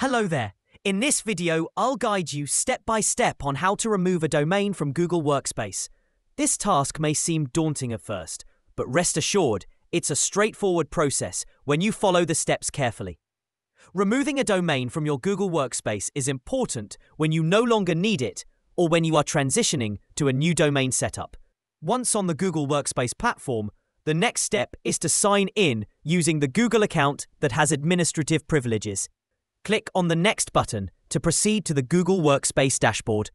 Hello there. In this video, I'll guide you step by step on how to remove a domain from Google Workspace. This task may seem daunting at first, but rest assured, it's a straightforward process when you follow the steps carefully. Removing a domain from your Google Workspace is important when you no longer need it or when you are transitioning to a new domain setup. Once on the Google Workspace platform, the next step is to sign in using the Google account that has administrative privileges. Click on the Next button to proceed to the Google Workspace dashboard.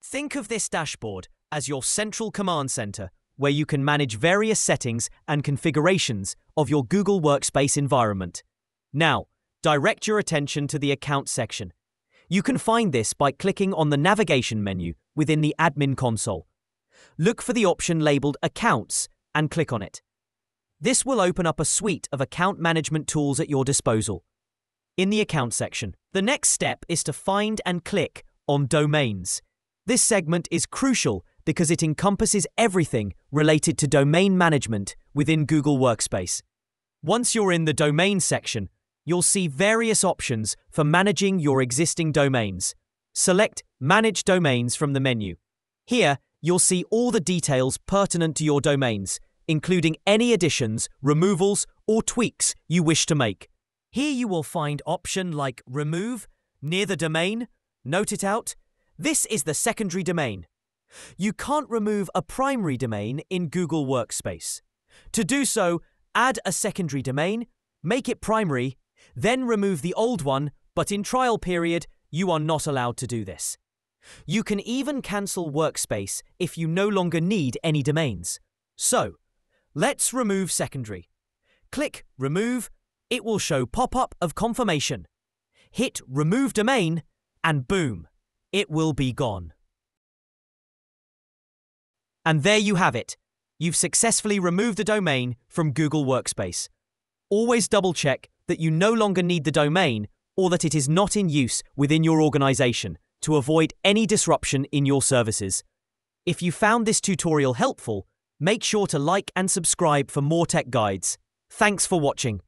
Think of this dashboard as your central command center, where you can manage various settings and configurations of your Google Workspace environment. Now, direct your attention to the Account section. You can find this by clicking on the navigation menu within the Admin Console. Look for the option labeled Accounts and click on it. This will open up a suite of account management tools at your disposal. In the Account section, the next step is to find and click on Domains. This segment is crucial because it encompasses everything related to domain management within Google Workspace. Once you're in the Domain section, you'll see various options for managing your existing domains. Select Manage Domains from the menu. Here, you'll see all the details pertinent to your domains, including any additions, removals, or tweaks you wish to make. Here you will find options like Remove, Near the Domain, Note It Out. This is the secondary domain. You can't remove a primary domain in Google Workspace. To do so, add a secondary domain, make it primary, then remove the old one, but in trial period, you are not allowed to do this. You can even cancel Workspace if you no longer need any domains. So, let's remove secondary. Click Remove. It will show pop-up of confirmation. Hit Remove Domain, and boom, it will be gone. And there you have it. You've successfully removed a domain from Google Workspace. Always double-check that you no longer need the domain or that it is not in use within your organization to avoid any disruption in your services. If you found this tutorial helpful, make sure to like and subscribe for more tech guides. Thanks for watching.